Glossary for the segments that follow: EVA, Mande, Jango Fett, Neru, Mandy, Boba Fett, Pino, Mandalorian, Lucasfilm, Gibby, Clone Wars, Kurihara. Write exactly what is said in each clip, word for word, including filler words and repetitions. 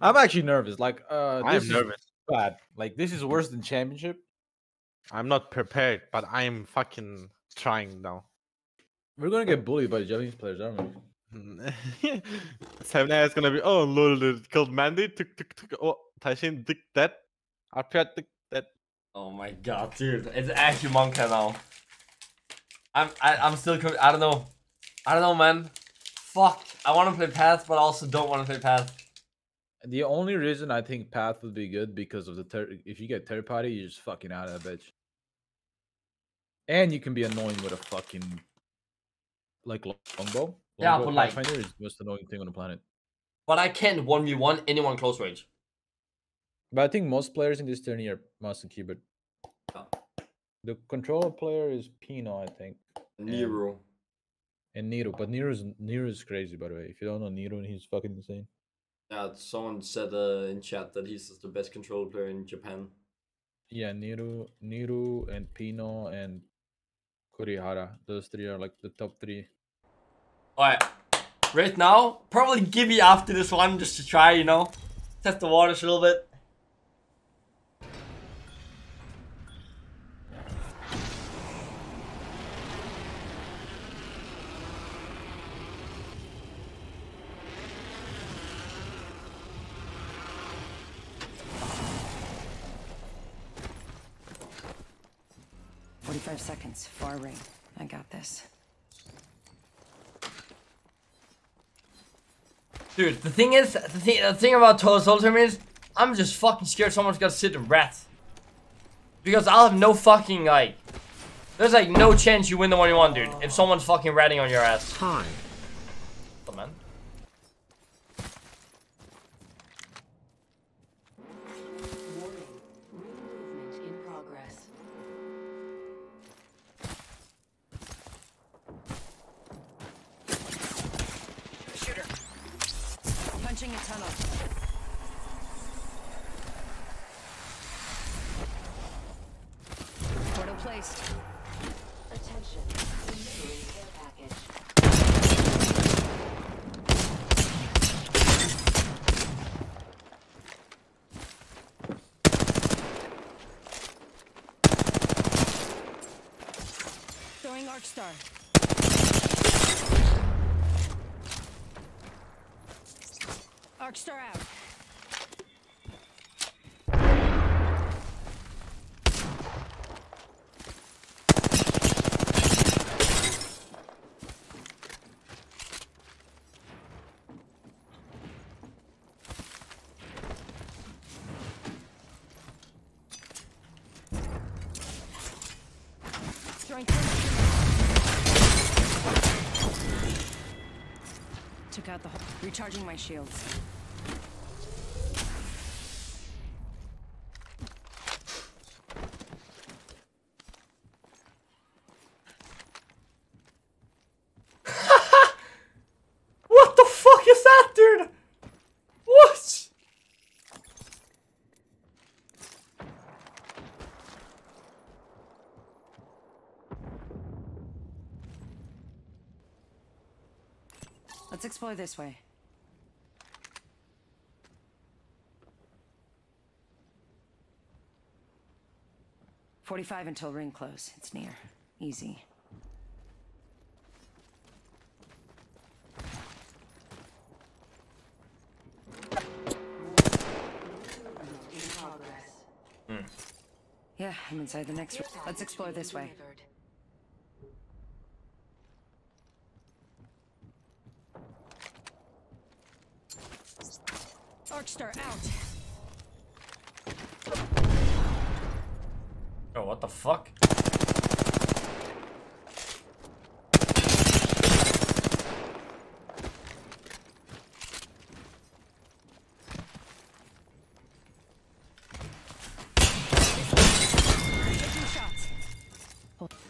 I'm actually nervous. Like, uh, this I'm nervous. Bad. Like, this is worse than championship. I'm not prepared, but I'm fucking trying now. We're gonna get bullied by the Japanese players, aren't we? Seven A is gonna be oh lol, killed Mandy, took took took oh Taishin dick that, R P I dick that. Oh my god, dude, it's actually Monka now. I'm I, I'm still I don't know, I don't know, man. Fuck, I want to play Path, but I also don't want to play Path. The only reason I think Path would be good because of the ter if you get third party, you're just fucking out of that bitch. And you can be annoying with a fucking like longbow. Yeah, but like Pathfinder is the most annoying thing on the planet. But I can't one v one anyone close range. But I think most players in this tourney are mouse and keyboard. Oh. The controller player is Pino, I think. Neru. And, and Neru, but Neru's Neru's crazy, by the way. If you don't know Neru, he's fucking insane. Yeah, someone said uh, in chat that he's the best controller player in Japan. Yeah, Neru, Neru, and Pino, and Kurihara. Those three are like the top three. Alright, right now, probably Gibby after this one just to try, you know, test the waters a little bit. forty-five seconds, far ring. I got this. Dude, the thing is, the thing, the thing about Total Soul Tournament is, I'm just fucking scared someone's gonna sit and rat. Because I'll have no fucking, like, there's like no chance you win the one you want, dude, if someone's fucking ratting on your ass. Hi. What's up, man? Star. Arc star out. Out the hole. Recharging my shields. What the fuck is that, dude? What? Let's explore this way. forty-five until ring close. It's near. Easy. Mm. Yeah, I'm inside the next room. Let's explore this way. Star out. Oh, what the fuck?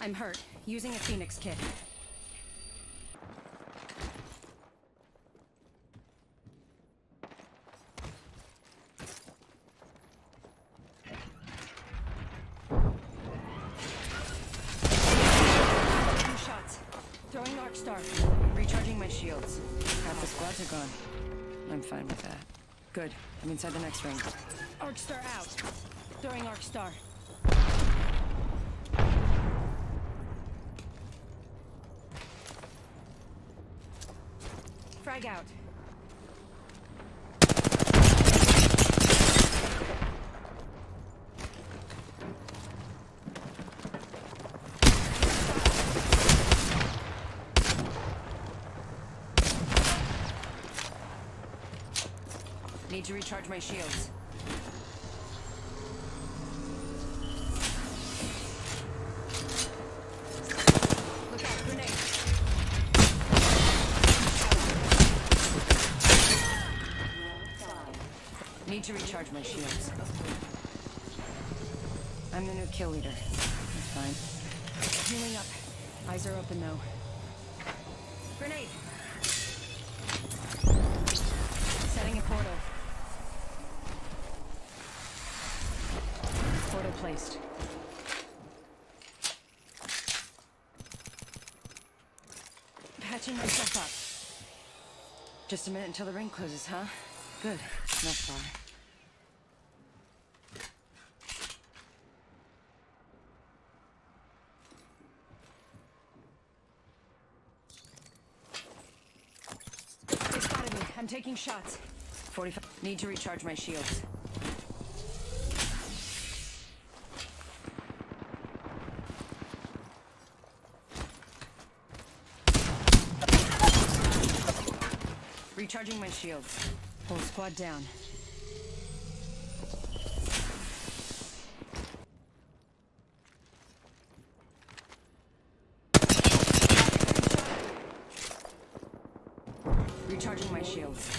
I'm hurt. Using a Phoenix kit. Recharging my shields. Half the squads are gone. I'm fine with that. Good. I'm inside the next ring. Arcstar out. During Arcstar. Frag out. Need to recharge my shields. Look out, grenade. Need to recharge my shields. I'm the new kill leader. That's fine. Healing up. Eyes are open though. Grenade. Setting a portal. Placed. Patching myself up. Just a minute until the ring closes, huh? Good. Not far. They spotted me. I'm taking shots. forty-five. Need to recharge my shields. Recharging my shields. Whole squad down. Recharging my shields.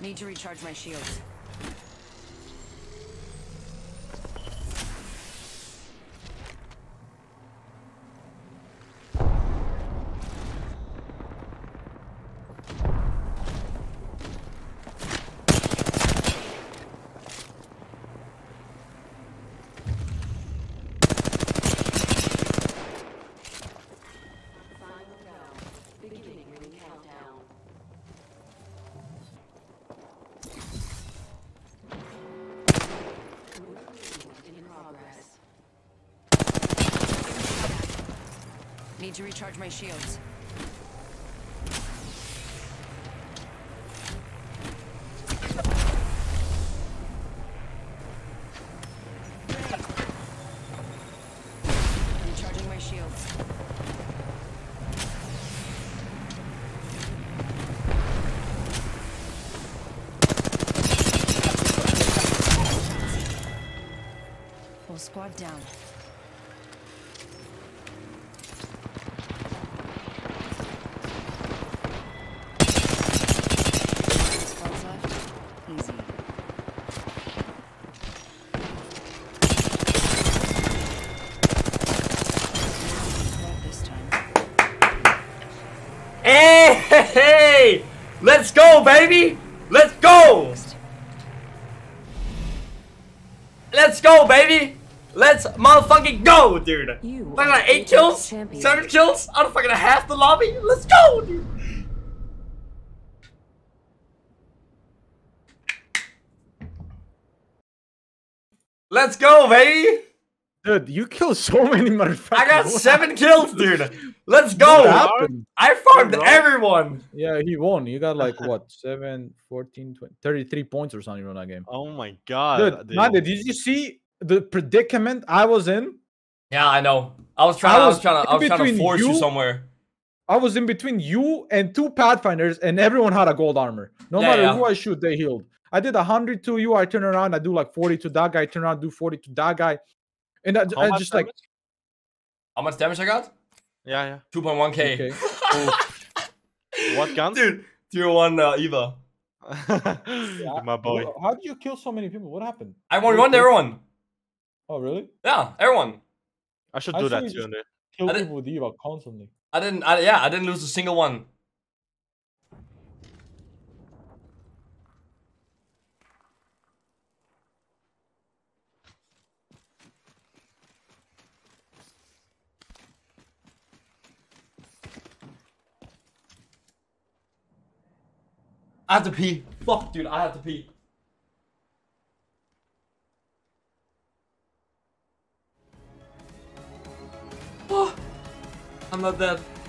Need to recharge my shields. I need to recharge my shields. Recharging my shields. Whole squad down. Let's go, baby! Let's go! Let's go, baby! Let's motherfucking go, dude! I got eight kills, champion. seven kills, out of fucking half the lobby. Let's go, dude! Let's go, baby! Dude, you killed so many motherfuckers. I got seven kills, dude. Let's go. I farmed everyone. Yeah, he won. You got like, what, seven, fourteen, twenty, thirty-three points or something on that game. Oh, my God. Dude, Mande, did you see the predicament I was in? Yeah, I know. I was trying, I was, I was trying, to, I was trying to force you, you somewhere. I was in between you and two Pathfinders, and everyone had a gold armor. No yeah, matter yeah. who I shoot, they healed. I did one hundred to you. I turn around. I do like forty to that guy. I turn around, do forty to that guy. And I, I just damage? like, how much damage I got? Yeah, yeah. Two point one k. What gun, dude? Tier one uh, EVA. Yeah. My boy. How did you kill so many people? What happened? I won, won everyone. Oh really? Yeah, everyone. I should do I that too. Just... kill people with EVA constantly. I didn't. I, yeah, I didn't lose a single one. I have to pee. Fuck, dude, I have to pee. Oh, I'm not dead.